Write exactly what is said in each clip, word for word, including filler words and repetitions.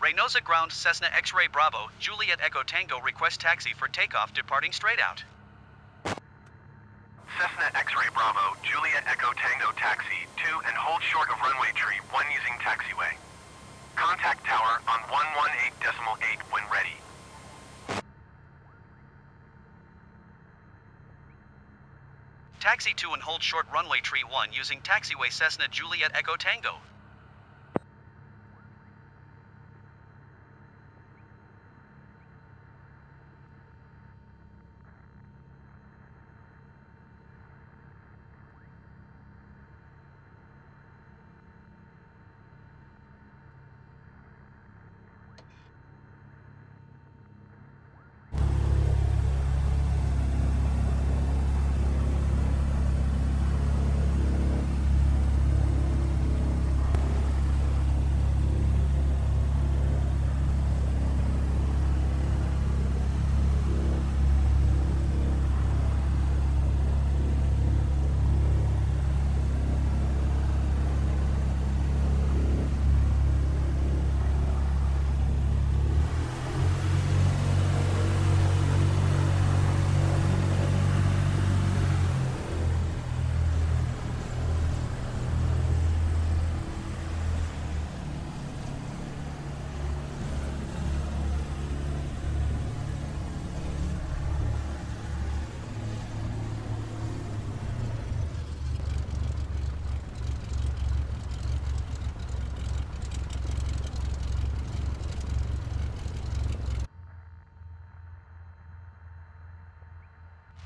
Reynosa Ground Cessna X-Ray Bravo, Juliet Echo Tango request taxi for takeoff departing straight out. Cessna X-Ray Bravo, Juliet Echo Tango taxi to and hold short of runway tree one using taxiway. Contact tower on one one eight point eight when ready. Taxi to and hold short runway tree one using taxiway Cessna Juliet Echo Tango.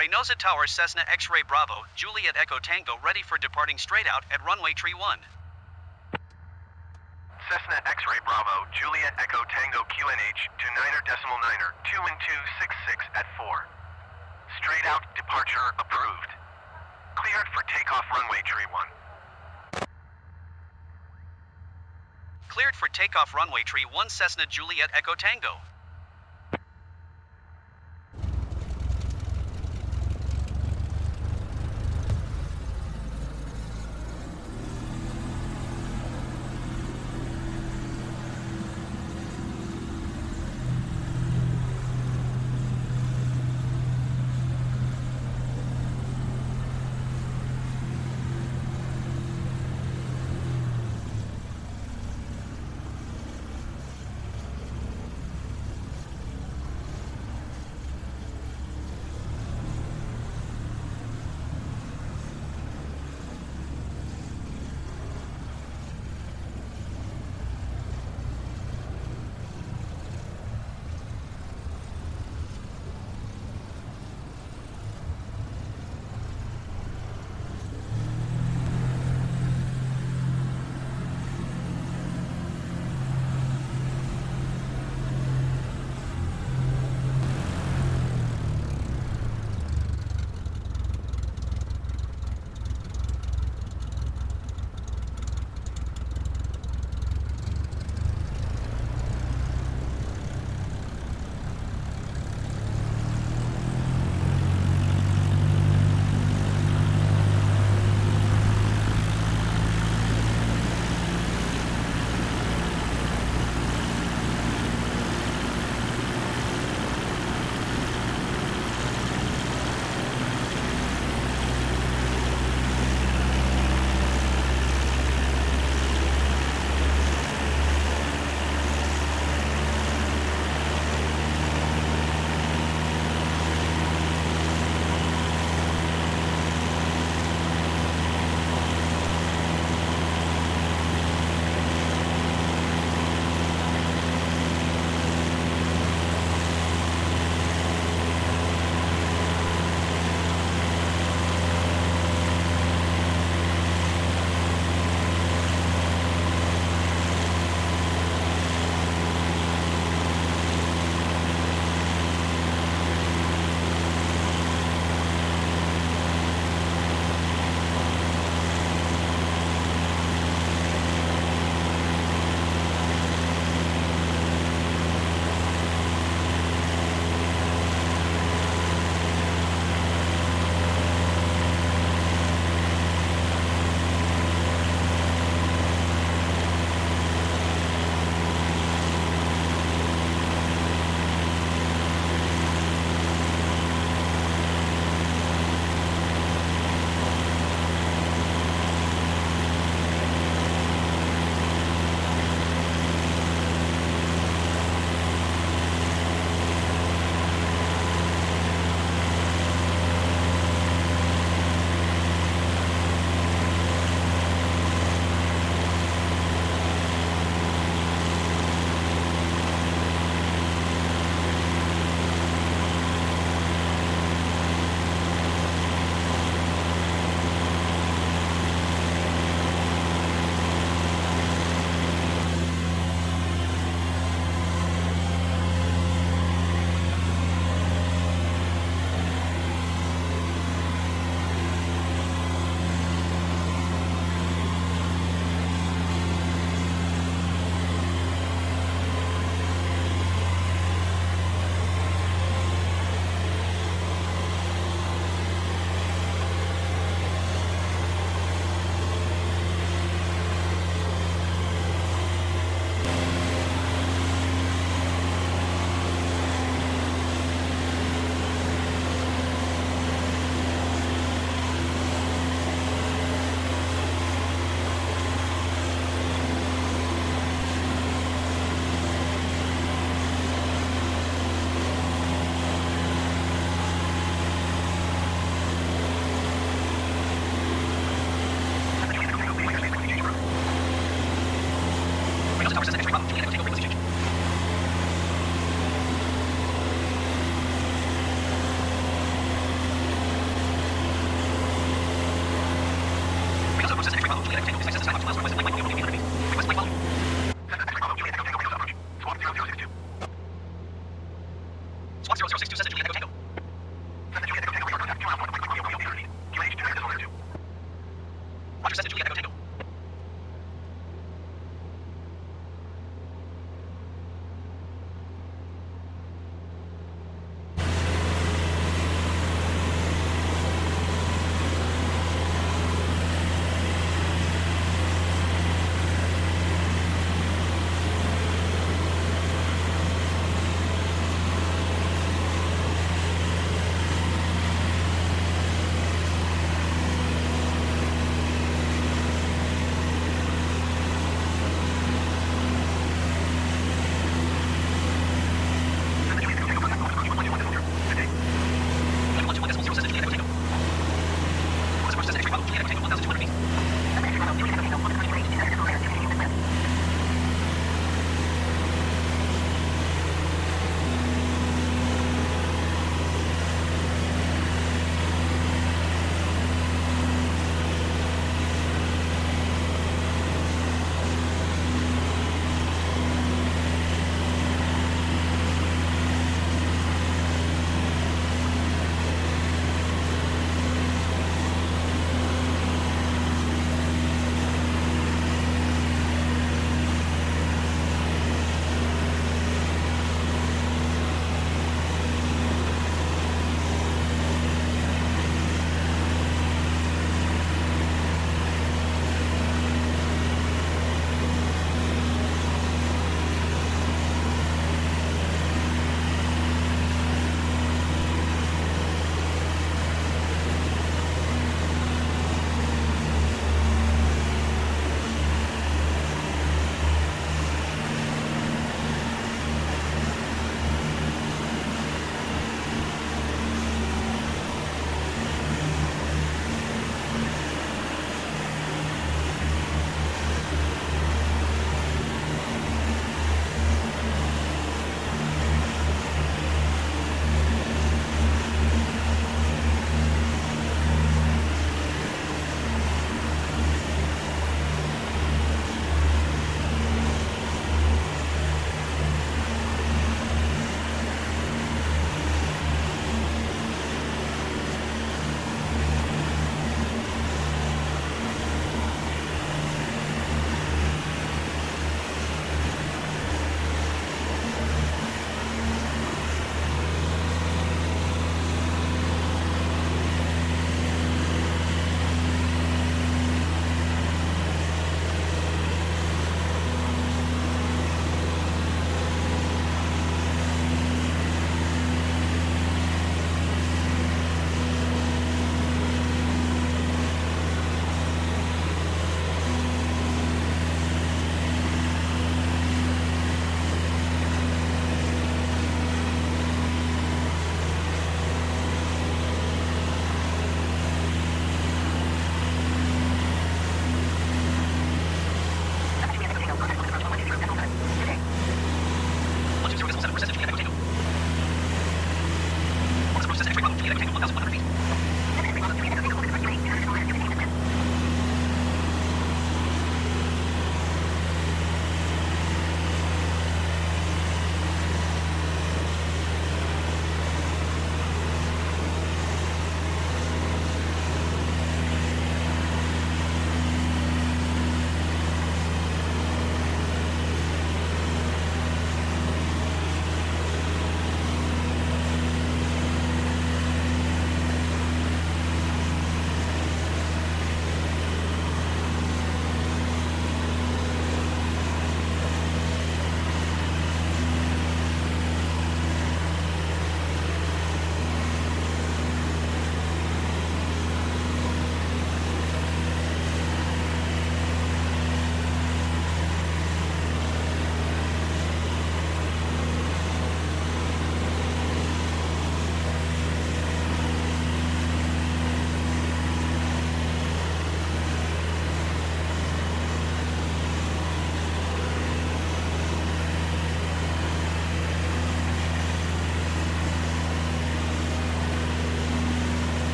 Reynosa Tower Cessna X-Ray Bravo, Juliet Echo Tango ready for departing straight out at runway tree one. Cessna X-Ray Bravo, Juliet Echo Tango Q N H to niner decimal niner, two and two six six at four. Straight out departure approved. Cleared for takeoff runway tree one. Cleared for takeoff runway tree one Cessna Juliet Echo Tango.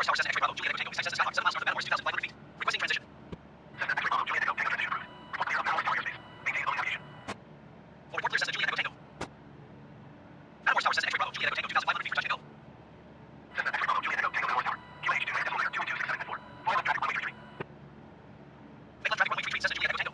Matamoros Tower says an X-ray model, Juliet Tango, is accessed as Skyhawk, seven miles north of Matamoros, two thousand five hundred feet. Requesting transition. Seven X-ray model, Juliet Tango, Tango transition approved. Report clear on Matamoros Tower airspace. Maintain loading navigation. Report clear says Juliet Tango. Matamoros Tower says an X-ray model, Juliet Tango, two thousand five hundred feet, touch and go. Seven X-ray model, Juliet Tango, Tango Matamoros Tower. Q N H two nine decimal layer, two and two six seven and four. Fly left traffic runway three three. Make left traffic runway three three says Juliet Tango.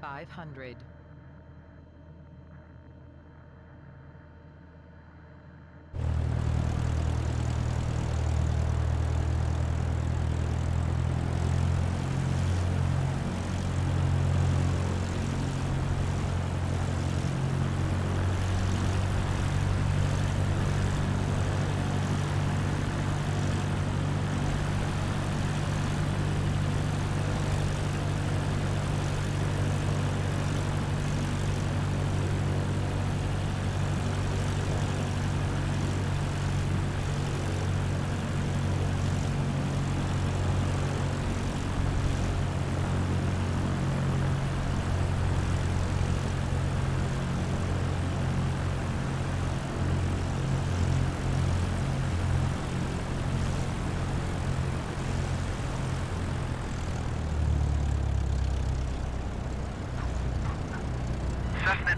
Five hundred.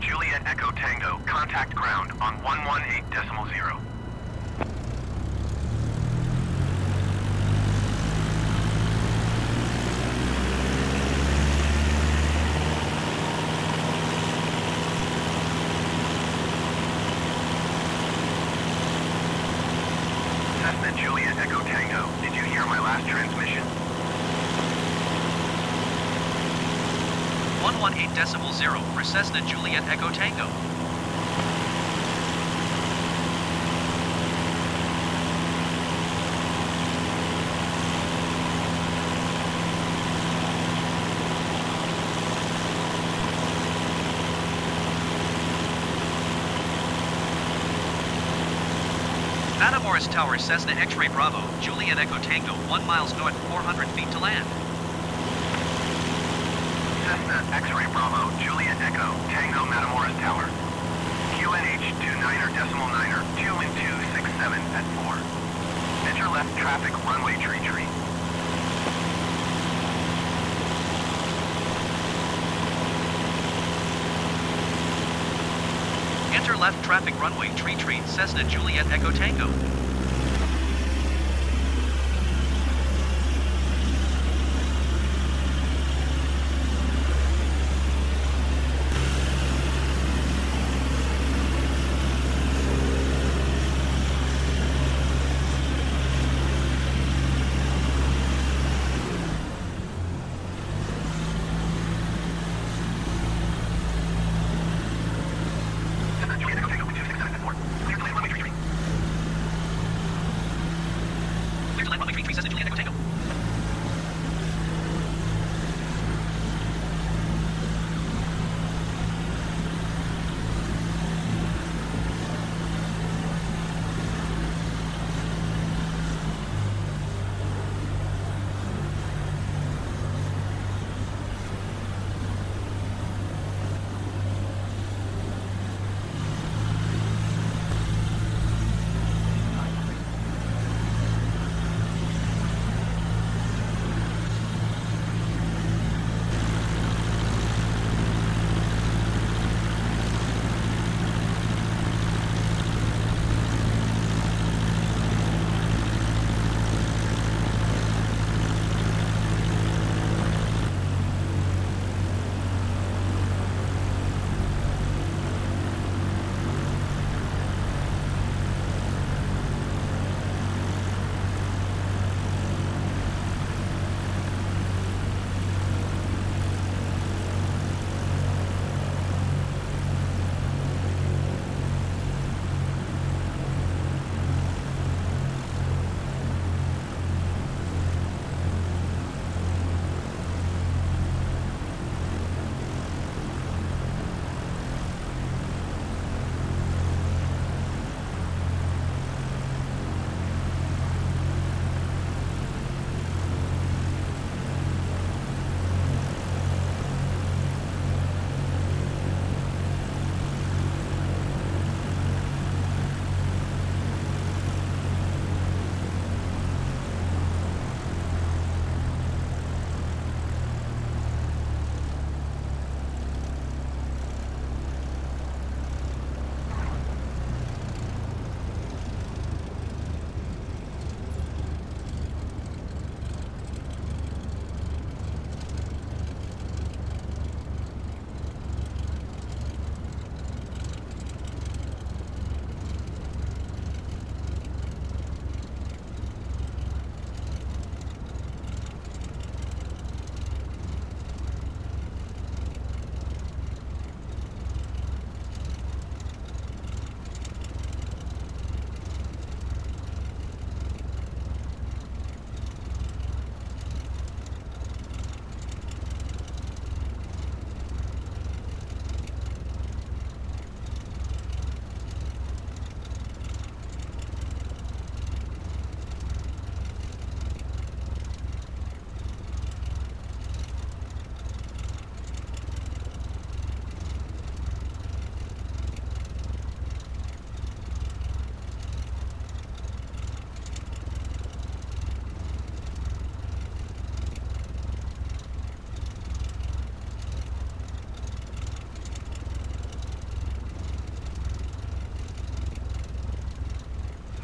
Juliet Echo Tango, contact ground on one one eight decimal zero. Cessna Juliet Echo Tango, did you hear my last transmission? one one eight decimal zero for Cessna Juliet Echo Tango. Matamoros Tower, Cessna X-Ray Bravo, Juliet Echo Tango, one miles north, four hundred feet to land. Cessna X-Ray Bravo, Juliet Echo, Tango, Matamoros Tower. Q N H two niner decimal niner, two and two six seven at four. Enter left traffic, runway tree tree. Enter left traffic runway tree tree, Cessna Juliet Echo Tango.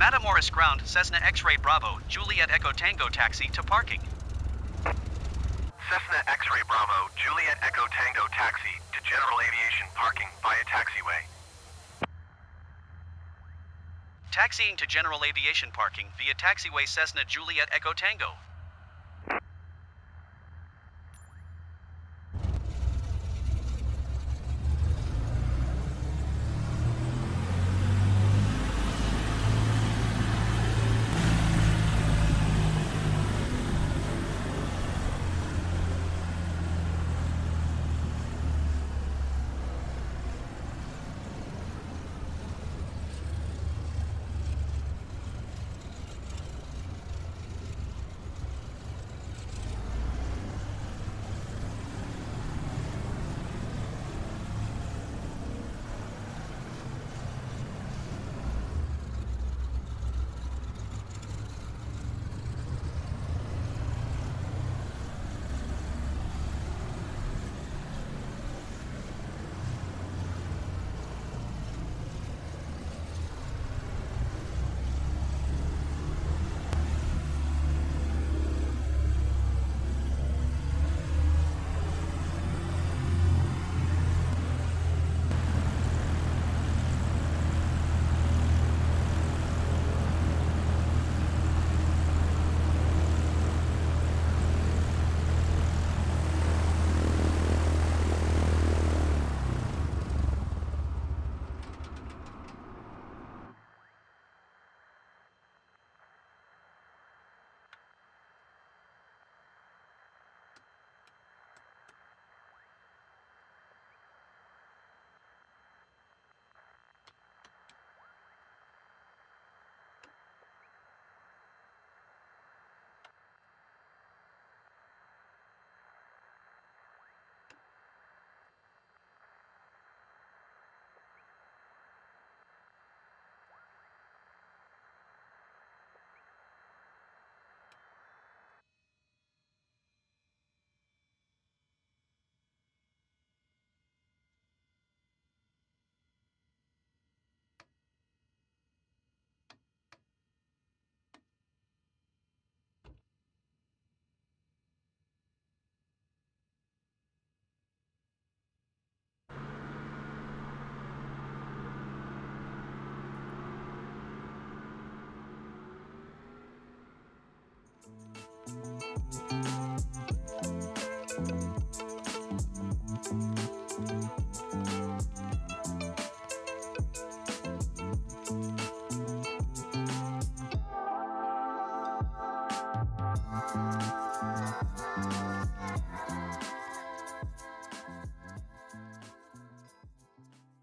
Matamoros ground, Cessna X-Ray Bravo, Juliet Echo Tango taxi to parking. Cessna X-Ray Bravo, Juliet Echo Tango taxi to General Aviation parking via taxiway. Taxiing to General Aviation parking via taxiway Cessna Juliet Echo Tango.